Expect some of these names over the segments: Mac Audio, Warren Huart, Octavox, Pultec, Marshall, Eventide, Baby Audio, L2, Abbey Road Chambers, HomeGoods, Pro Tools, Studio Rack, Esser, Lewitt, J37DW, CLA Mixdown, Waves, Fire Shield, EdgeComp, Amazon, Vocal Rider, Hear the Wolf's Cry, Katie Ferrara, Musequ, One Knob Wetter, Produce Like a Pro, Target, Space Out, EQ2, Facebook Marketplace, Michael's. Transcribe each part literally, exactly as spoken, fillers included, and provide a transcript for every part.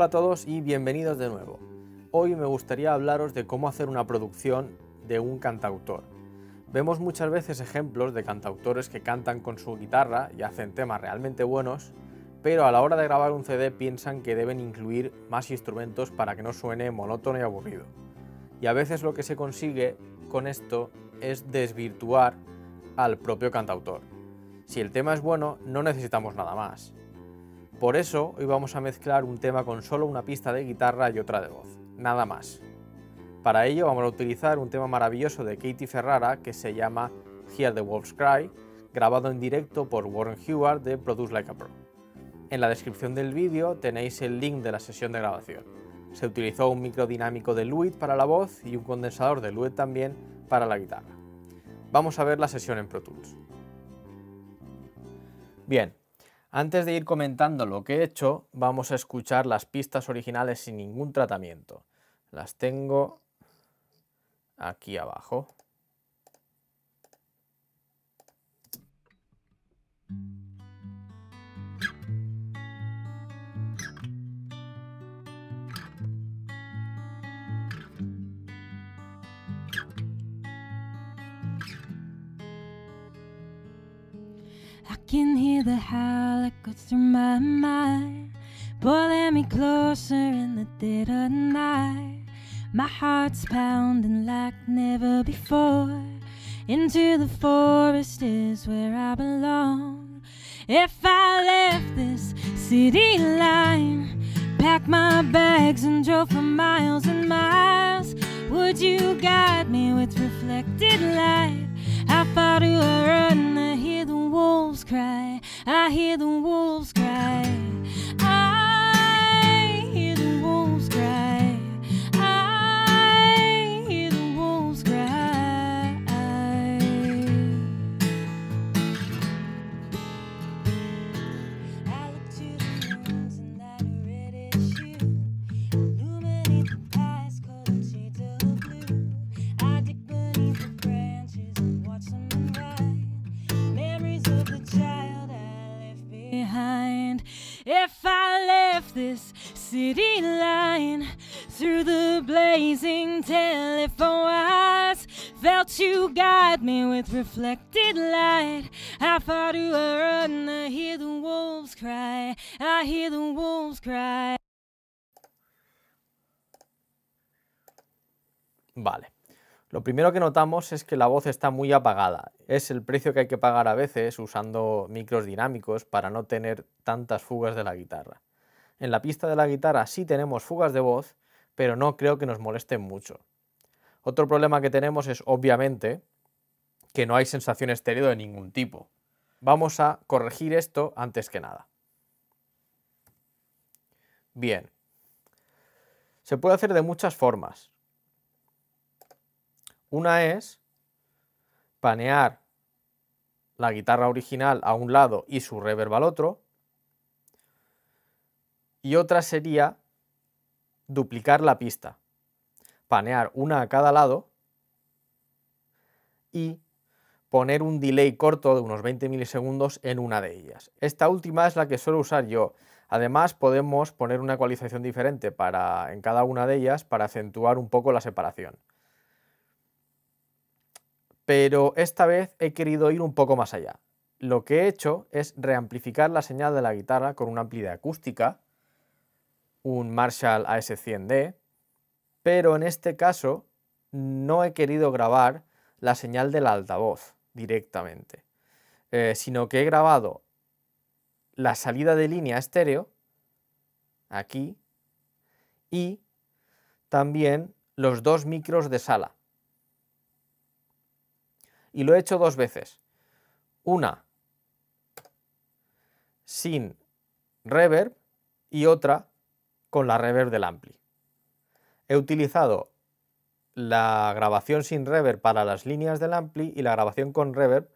Hola a todos y bienvenidos de nuevo. Hoy me gustaría hablaros de cómo hacer una producción de un cantautor. Vemos muchas veces ejemplos de cantautores que cantan con su guitarra y hacen temas realmente buenos, pero a la hora de grabar un C D piensan que deben incluir más instrumentos para que no suene monótono y aburrido. Y a veces lo que se consigue con esto es desvirtuar al propio cantautor. Si el tema es bueno, no necesitamos nada más. Por eso, hoy vamos a mezclar un tema con solo una pista de guitarra y otra de voz, nada más. Para ello vamos a utilizar un tema maravilloso de Katie Ferrara que se llama Hear the Wolf's Cry, grabado en directo por Warren Huart de Produce Like a Pro. En la descripción del vídeo tenéis el link de la sesión de grabación. Se utilizó un micro dinámico de Lewitt para la voz y un condensador de Lewitt también para la guitarra. Vamos a ver la sesión en Pro Tools. Bien, antes de ir comentando lo que he hecho, vamos a escuchar las pistas originales sin ningún tratamiento. Las tengo aquí abajo. I can hear the howl that goes through my mind, pulling me closer in the dead of night. My heart's pounding like never before. Into the forest is where I belong. If I left this city line, packed my bags and drove for miles and miles, would you guide me with reflected light? How far do I run? I hear the wolves cry. I hear the wolves cry. I hear the wolves cry. I hear the wolves cry. I look to the moons and that red issue, illuminate the past, color shades of blue. I dig beneath the branches and watch them unwind. Memories of the child I left behind. If I left this city line, through the blazing telephone wires, felt you guide me with reflected light. How far do I run? I hear the wolves cry. I hear the wolves cry. Vale. Lo primero que notamos es que la voz está muy apagada. Es el precio que hay que pagar a veces usando micros dinámicos para no tener tantas fugas de la guitarra. En la pista de la guitarra sí tenemos fugas de voz, pero no creo que nos molesten mucho. Otro problema que tenemos es, obviamente, que no hay sensación estéreo de ningún tipo. Vamos a corregir esto antes que nada. Bien. Se puede hacer de muchas formas. Una es panear la guitarra original a un lado y su reverb al otro. Y otra sería duplicar la pista, panear una a cada lado y poner un delay corto de unos veinte milisegundos en una de ellas. Esta última es la que suelo usar yo. Además podemos poner una ecualización diferente para, en cada una de ellas para acentuar un poco la separación. Pero esta vez he querido ir un poco más allá. Lo que he hecho es reamplificar la señal de la guitarra con una ampli de acústica, un Marshall A S cien D, pero en este caso no he querido grabar la señal del altavoz directamente, eh, sino que he grabado la salida de línea estéreo, aquí, y también los dos micros de sala. Y lo he hecho dos veces. Una sin reverb y otra con la reverb del ampli. He utilizado la grabación sin reverb para las líneas del ampli y la grabación con reverb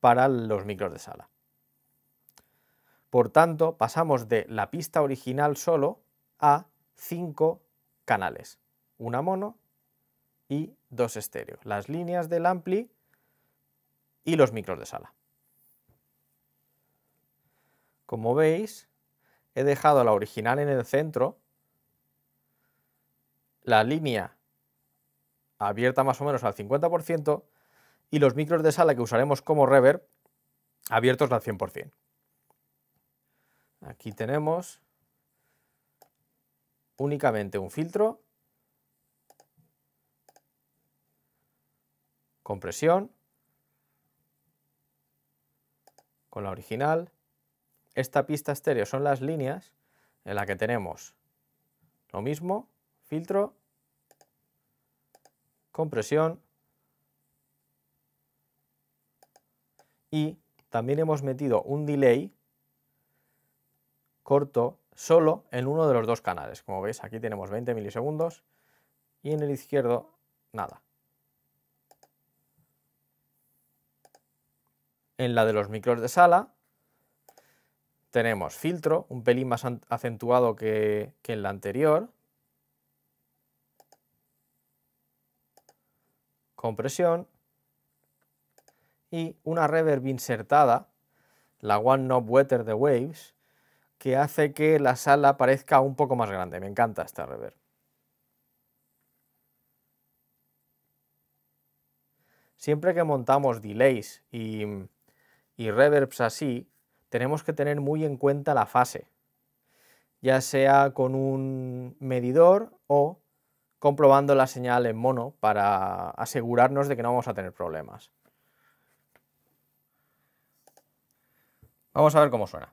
para los micros de sala. Por tanto, pasamos de la pista original solo a cinco canales. Una mono y dos estéreo. Las líneas del ampli y los micros de sala. Como veis, he dejado la original en el centro la línea abierta más o menos al cincuenta por ciento y los micros de sala que usaremos como reverb abiertos al cien por ciento. Aquí tenemos únicamente un filtro, compresión, con la original. Esta pista estéreo son las líneas en la que tenemos lo mismo, filtro, compresión, y también hemos metido un delay corto solo en uno de los dos canales. Como veis, aquí tenemos veinte milisegundos y en el izquierdo nada. En la de los micros de sala tenemos filtro, un pelín más acentuado que, que en la anterior, compresión y una reverb insertada, la One Knob Wetter de Waves, que hace que la sala parezca un poco más grande. Me encanta esta reverb. Siempre que montamos delays y, y reverbs así, tenemos que tener muy en cuenta la fase, ya sea con un medidor o comprobando la señal en mono para asegurarnos de que no vamos a tener problemas. Vamos a ver cómo suena.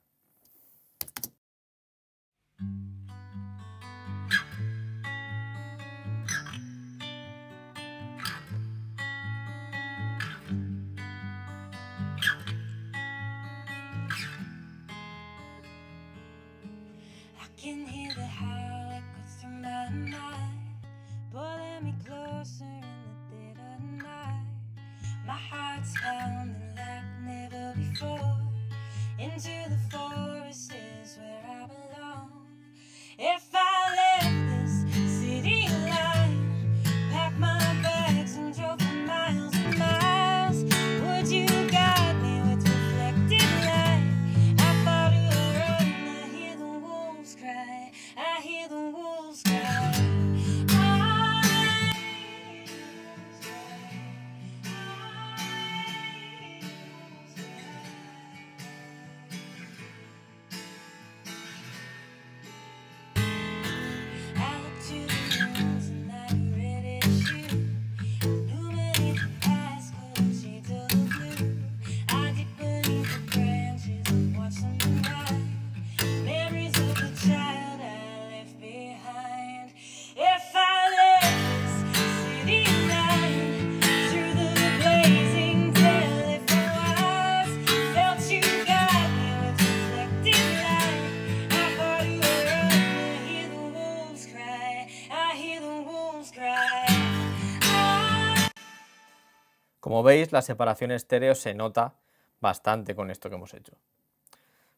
Como veis, la separación estéreo se nota bastante con esto que hemos hecho.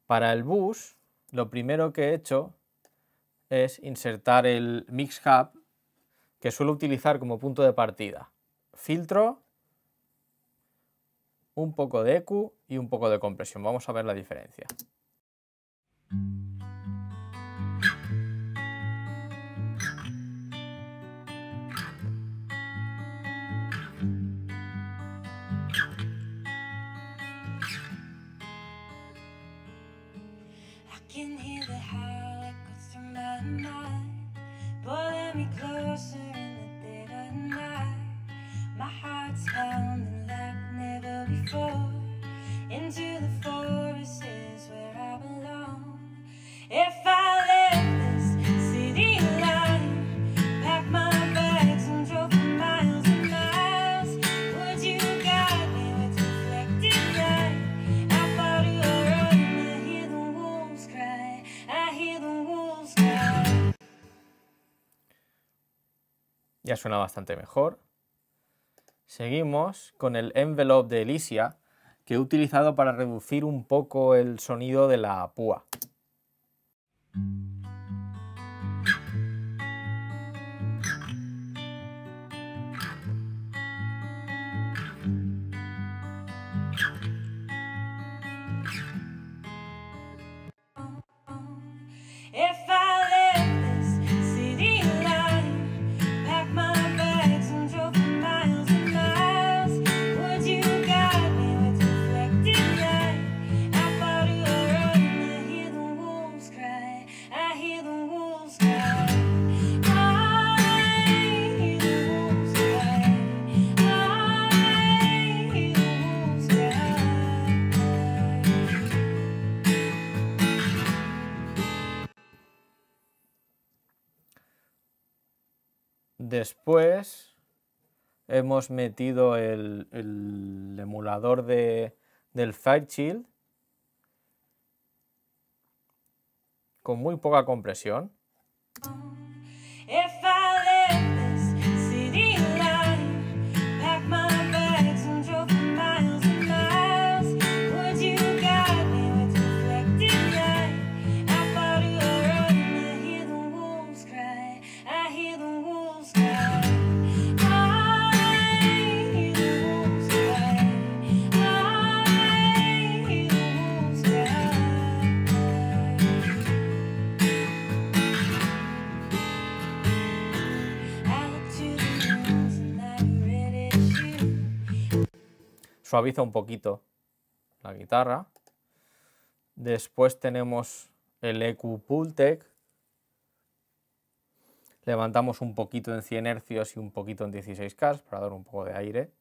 Para el bus, lo primero que he hecho es insertar el Mix Hub, que suelo utilizar como punto de partida. Filtro, un poco de E Q y un poco de compresión. Vamos a ver la diferencia. Ya suena bastante mejor. Seguimos con el envelope de Elysia, que he utilizado para reducir un poco el sonido de la púa. Después hemos metido el, el emulador de, del Fire Shield con muy poca compresión. Suaviza un poquito la guitarra. Después tenemos el E Q Pultec. Levantamos un poquito en cien hercios y un poquito en dieciséis K para dar un poco de aire.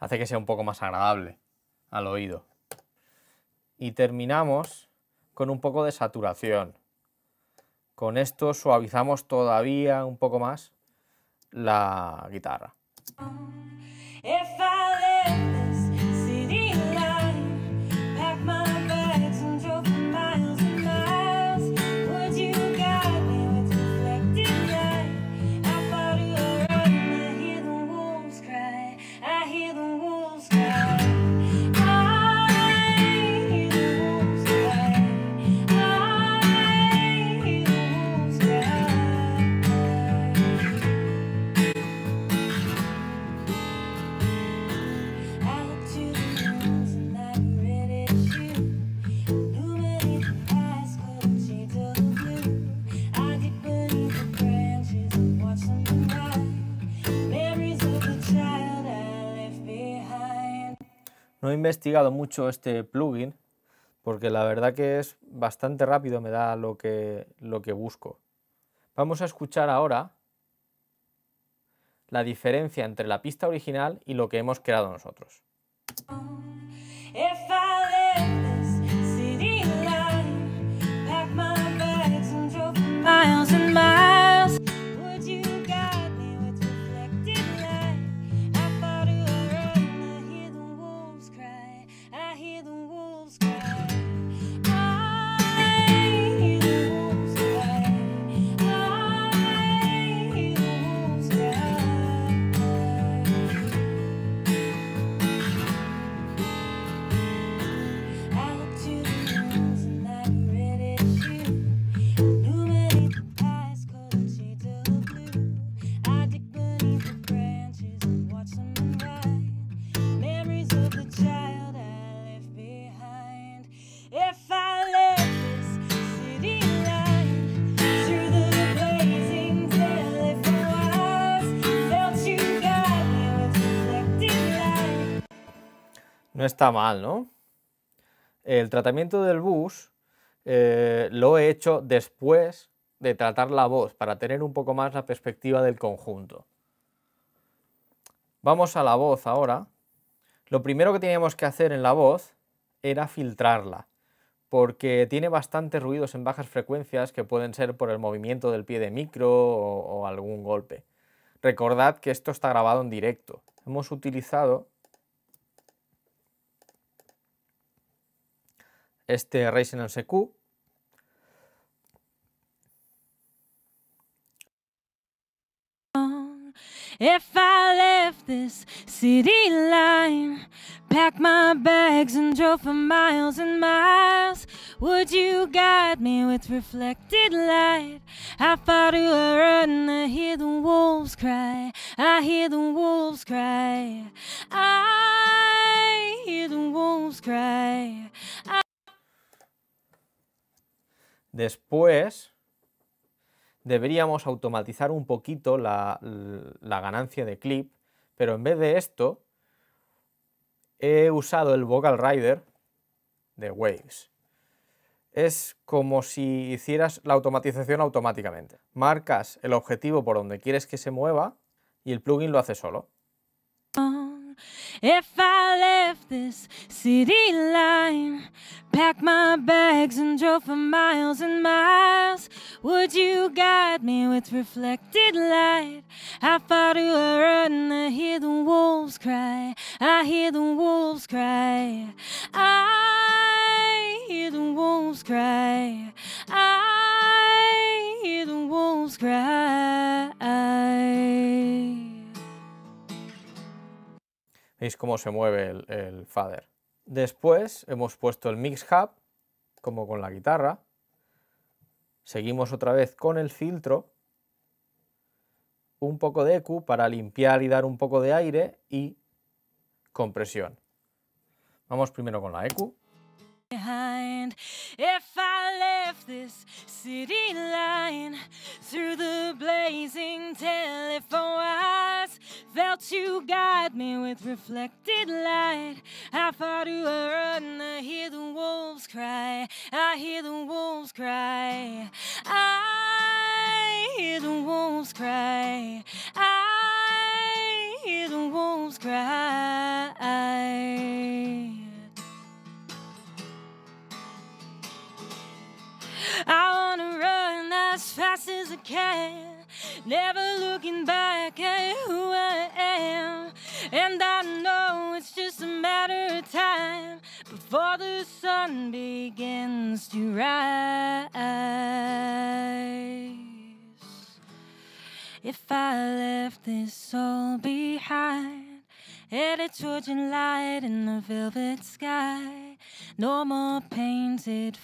Hace que sea un poco más agradable al oído. Y terminamos con un poco de saturación. Con esto suavizamos todavía un poco más la guitarra. No he investigado mucho este plugin porque la verdad que es bastante rápido, me da lo que, lo que busco. Vamos a escuchar ahora la diferencia entre la pista original y lo que hemos creado nosotros. No está mal, ¿no? El tratamiento del bus eh, lo he hecho después de tratar la voz para tener un poco más la perspectiva del conjunto. Vamos a la voz ahora. Lo primero que teníamos que hacer en la voz era filtrarla, porque tiene bastantes ruidos en bajas frecuencias que pueden ser por el movimiento del pie de micro o, o algún golpe. Recordad que esto está grabado en directo. Hemos utilizado este Rational C Q, If I left this city line, packed my bags and drove for miles and miles, would you guide me with reflected light? How far do I run? I hear the wolves cry. I hear the wolves cry. I hear the wolves cry. I Después deberíamos automatizar un poquito la, la ganancia de clip, pero en vez de esto he usado el Vocal Rider de Waves. Es como si hicieras la automatización automáticamente. Marcas el objetivo por donde quieres que se mueva y el plugin lo hace solo. If I left this city line, packed my bags and drove for miles and miles, would you guide me with reflected light? How far do I run? I hear the wolves cry. I hear the wolves cry. I hear the wolves cry. I hear the wolves cry. Veis cómo se mueve el, el fader. Después hemos puesto el Mix Hub, como con la guitarra. Seguimos otra vez con el filtro. Un poco de E Q para limpiar y dar un poco de aire y compresión. Vamos primero con la E Q. If I left this city line through the blazing telephone wires, felt you guide me with reflected light. How far do I run? I hear the wolves cry. I hear the wolves cry. I hear the wolves cry. I hear the wolves cry. I wanna run as fast as I can, never looking back at who I am. And I know it's just a matter of time before the sun begins to rise. If I left this all behind, headed towards your light in the velvet sky, no more painted.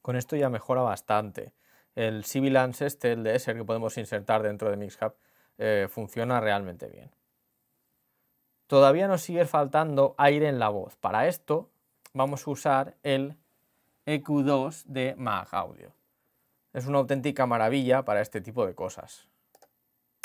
Con esto ya mejora bastante. El sibilance este, el de Esser, que podemos insertar dentro de Mixhub, eh, funciona realmente bien. Todavía nos sigue faltando aire en la voz. Para esto vamos a usar el E Q dos de Mac Audio. Es una auténtica maravilla para este tipo de cosas.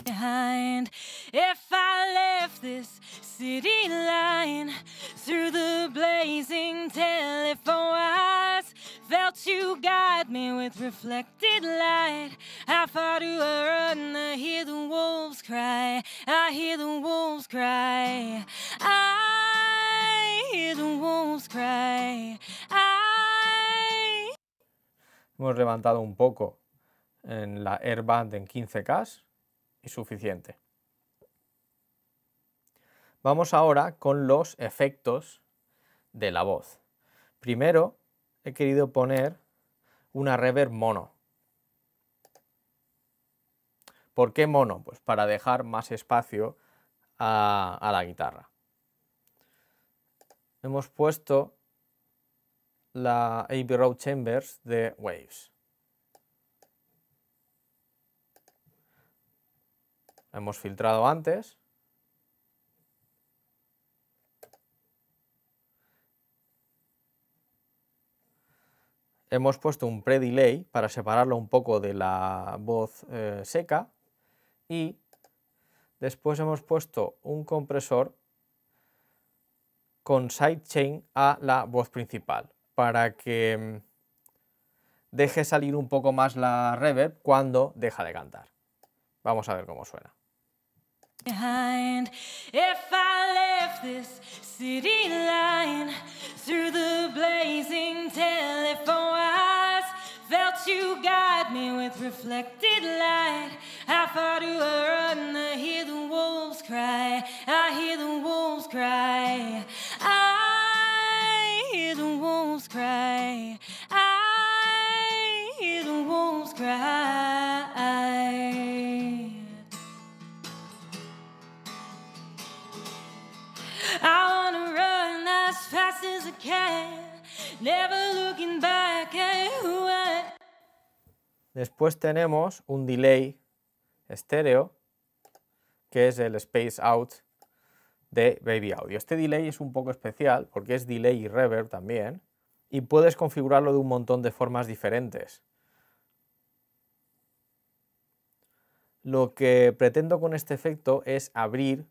Behind. If I left this city line through the blazing telephone wires, felt you guide me with reflected light. How far do I run? I hear the wolves cry. I hear the wolves cry. I hear the wolves cry. I... Hemos levantado un poco en la Airband en quince K. Y suficiente. Vamos ahora con los efectos de la voz. Primero he querido poner una reverb mono. ¿Por qué mono? Pues para dejar más espacio a, a la guitarra. Hemos puesto la Abbey Road Chambers de Waves. Hemos filtrado antes . Hemos puesto un pre-delay para separarlo un poco de la voz eh, seca y después hemos puesto un compresor con sidechain a la voz principal para que deje salir un poco más la reverb cuando deja de cantar. Vamos a ver cómo suena. Behind. If I left this city line through the blazing telephone wires, felt you guide me with reflected light. How far do I run? I hear the wolves cry. I hear the wolves cry. I hear the wolves cry. I hear the wolves cry. I wanna run as fast as I can, never looking back at who I... Después tenemos un delay estéreo, que es el Space Out de Baby Audio. Este delay es un poco especial porque es delay y reverb también, y puedes configurarlo de un montón de formas diferentes. Lo que pretendo con este efecto es abrir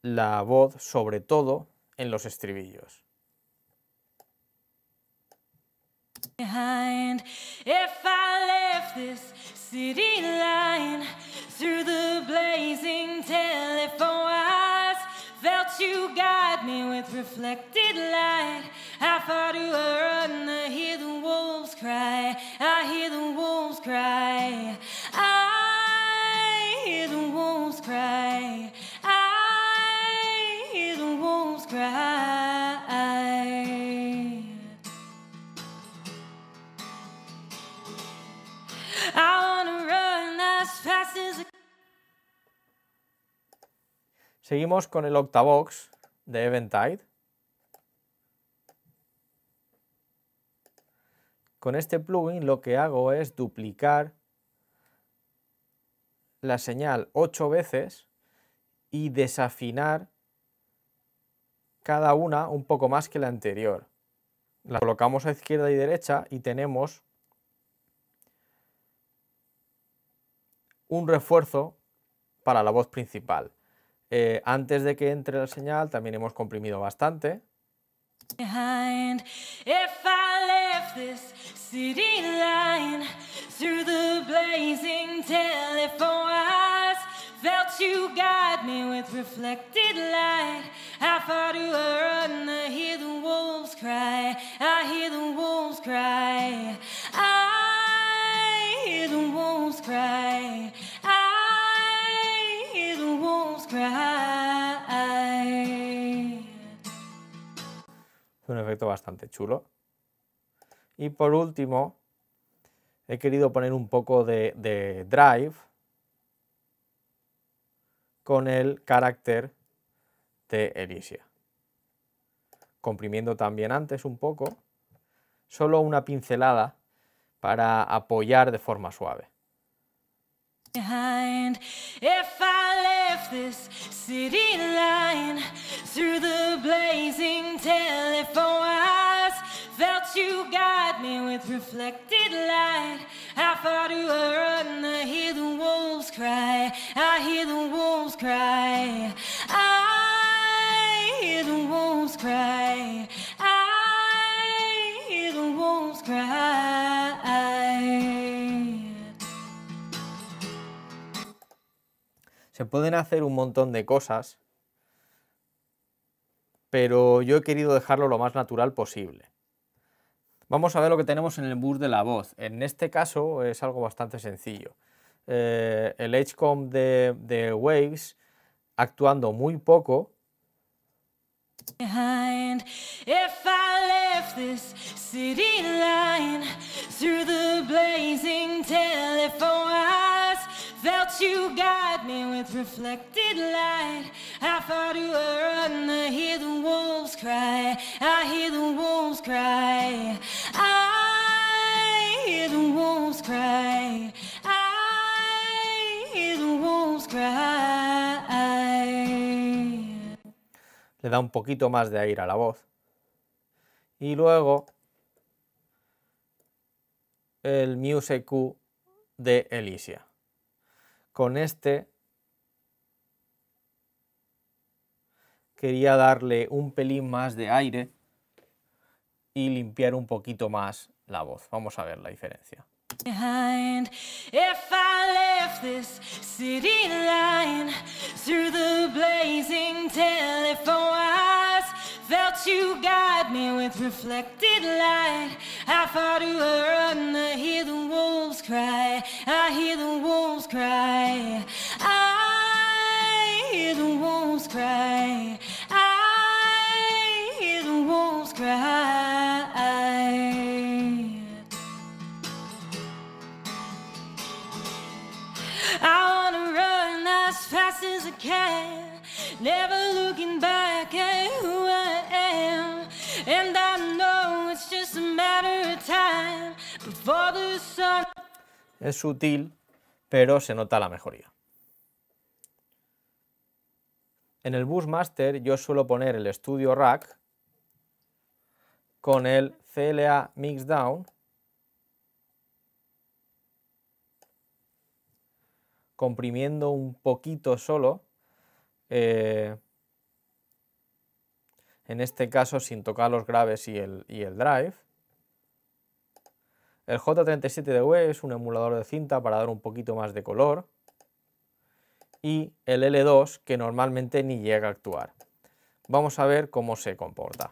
la voz, sobre todo en los estribillos. I thought you were and I hear the wolves cry, I hear the wolves cry, I hear the wolves cry, I hear the wolves cry. I wanna run as fast as I can. Seguimos con el Octavox de Eventide. Con este plugin lo que hago es duplicar la señal ocho veces y desafinar cada una un poco más que la anterior. La colocamos a izquierda y derecha y tenemos un refuerzo para la voz principal. Eh, antes de que entre la señal también hemos comprimido bastante. Es un efecto bastante chulo. Y por último, he querido poner un poco de, de drive con el carácter de Elysia. Comprimiendo también antes un poco, solo una pincelada para apoyar de forma suave. You guide me with reflected light. I thought you were and I hear the wolves cry. I hear the wolves cry. I hear the wolves cry. I hear the wolves cry. Se pueden hacer un montón de cosas, pero yo he querido dejarlo lo más natural posible. Vamos a ver lo que tenemos en el bus de la voz. En este caso es algo bastante sencillo. Eh, el EdgeComp de, de Waves actuando muy poco. Le da un poquito más de aire a la voz. Y luego el Musequ de Elysia. Con este quería darle un pelín más de aire y limpiar un poquito más la voz. Vamos a ver la diferencia. Es sutil, pero se nota la mejoría. En el Bus Master yo suelo poner el Studio Rack con el C L A Mixdown, comprimiendo un poquito solo, eh, en este caso sin tocar los graves y el, y el drive. El J treinta y siete D W es un emulador de cinta para dar un poquito más de color. Y el L dos, que normalmente ni llega a actuar. Vamos a ver cómo se comporta.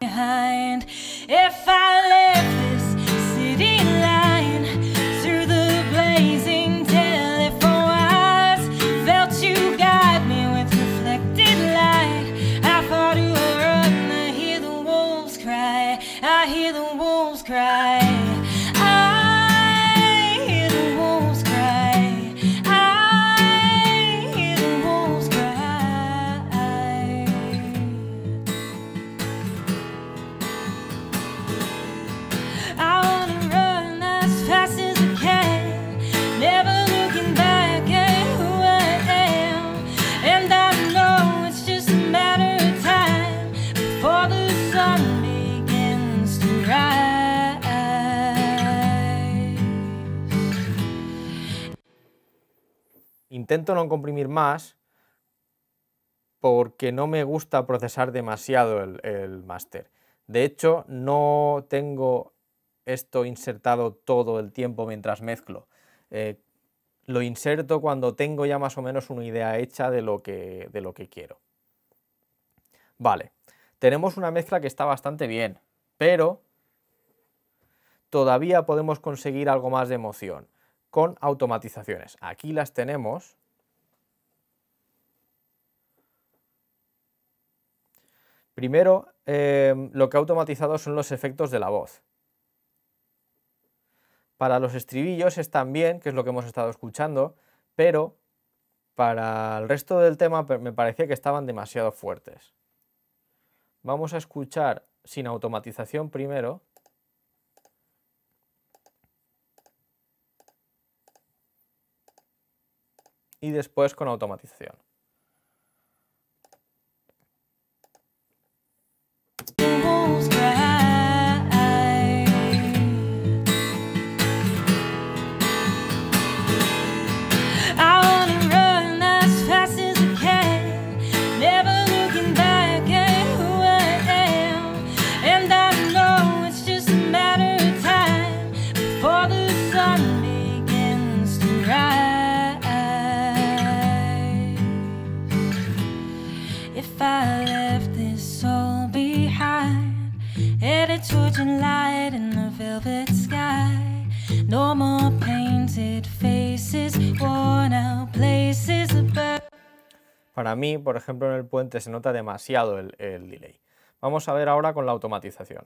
Intento no comprimir más porque no me gusta procesar demasiado el, el máster. De hecho, no tengo esto insertado todo el tiempo mientras mezclo. Eh, lo inserto cuando tengo ya más o menos una idea hecha de lo que, de lo que quiero. Vale, tenemos una mezcla que está bastante bien, pero todavía podemos conseguir algo más de emoción con automatizaciones. Aquí las tenemos. Primero, eh, lo que he automatizado son los efectos de la voz. Para los estribillos están bien, que es lo que hemos estado escuchando, pero para el resto del tema me parecía que estaban demasiado fuertes. Vamos a escuchar sin automatización primero. Y después con automatización. Para mí, por ejemplo, en el puente se nota demasiado el, el delay. Vamos a ver ahora con la automatización.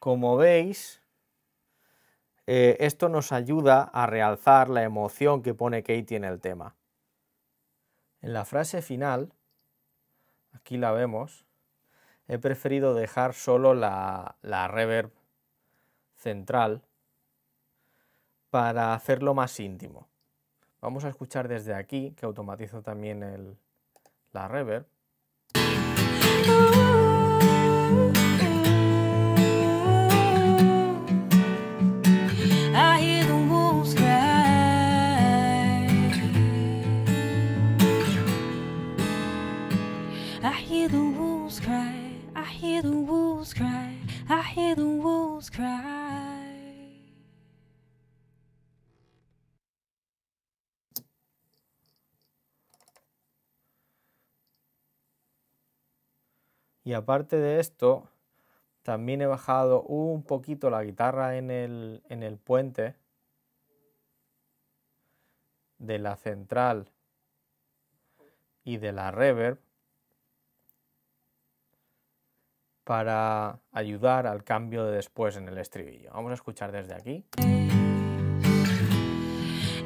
Como veis, eh, esto nos ayuda a realzar la emoción que pone Katie en el tema. En la frase final, aquí la vemos, he preferido dejar solo la, la reverb central para hacerlo más íntimo. Vamos a escuchar desde aquí, que automatizo también el, la reverb. I hear the wolves cry. Y aparte de esto, también he bajado un poquito la guitarra en el, en el puente de la central y de la reverb para ayudar al cambio de después en el estribillo. Vamos a escuchar desde aquí.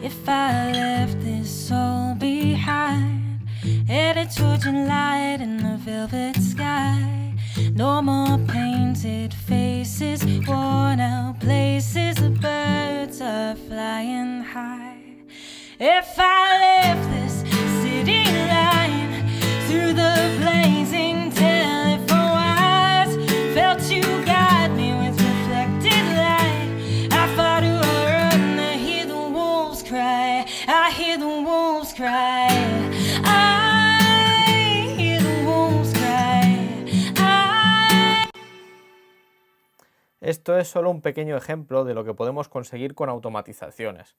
If I left this all behind, headed towards light in the velvet sky. No more painted faces, worn out places, the birds are flying high. If I left this city line through the blazing telephone wires, felt you guide me with reflected light. I fought to run, I hear the wolves cry, I hear the wolves cry. Esto es solo un pequeño ejemplo de lo que podemos conseguir con automatizaciones.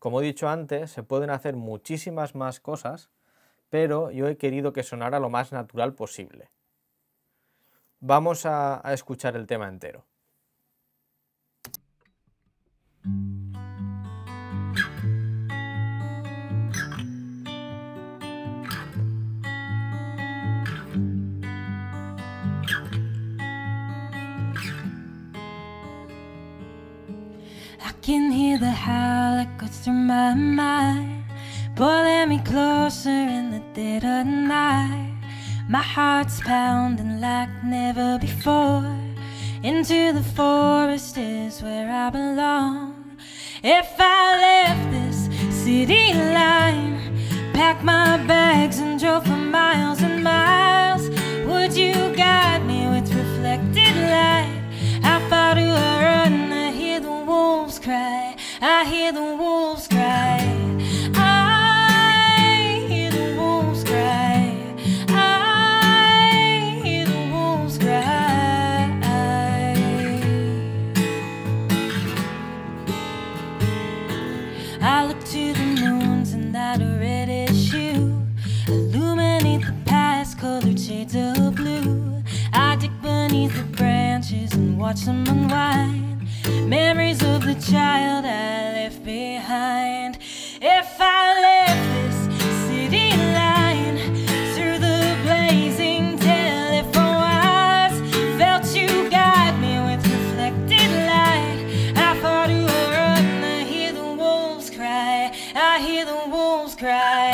Como he dicho antes, se pueden hacer muchísimas más cosas, pero yo he querido que sonara lo más natural posible. Vamos a, a escuchar el tema entero. I can hear the howl that goes through my mind, pulling me closer in the dead of night. My heart's pounding like never before. Into the forest is where I belong. If I left this city line, packed my bags and drove for miles and miles, would you guide me with reflected light? How far do I run? Cry, I hear the wolves cry, I hear the wolves cry, I hear the wolves cry. I look to the moons and that reddish hue, illuminate the past, colored shades of blue. I dig beneath the branches and watch them unwind. Memories of the child I left behind. If I left this city line through the blazing telephone wires, felt you guide me with reflected light. I fought to run, I hear the wolves cry, I hear the wolves cry.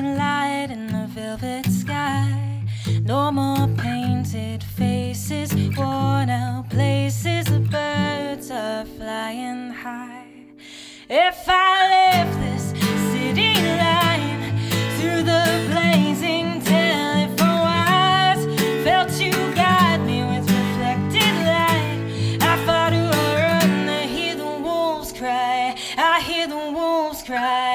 Light in the velvet sky. No more painted faces, worn out places, the birds are flying high. If I left this city line through the blazing telephone wires, felt you guide me with reflected light. I fought to run, I hear the wolves cry, I hear the wolves cry.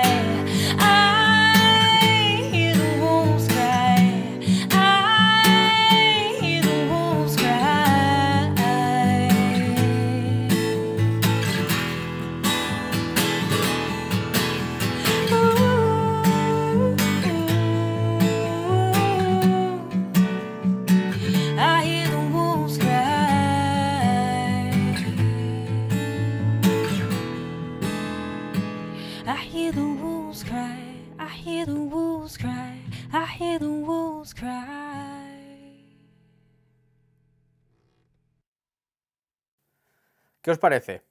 ¿Qué os parece?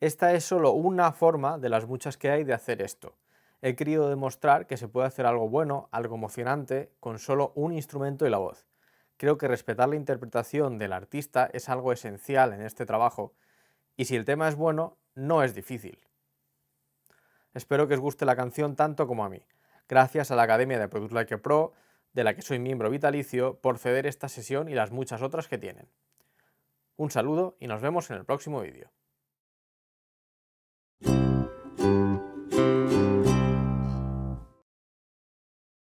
Esta es solo una forma de las muchas que hay de hacer esto. He querido demostrar que se puede hacer algo bueno, algo emocionante, con solo un instrumento y la voz. Creo que respetar la interpretación del artista es algo esencial en este trabajo, y si el tema es bueno, no es difícil. Espero que os guste la canción tanto como a mí. Gracias a la Academia de Produce Like a Pro, de la que soy miembro vitalicio, por ceder esta sesión y las muchas otras que tienen. Un saludo y nos vemos en el próximo vídeo.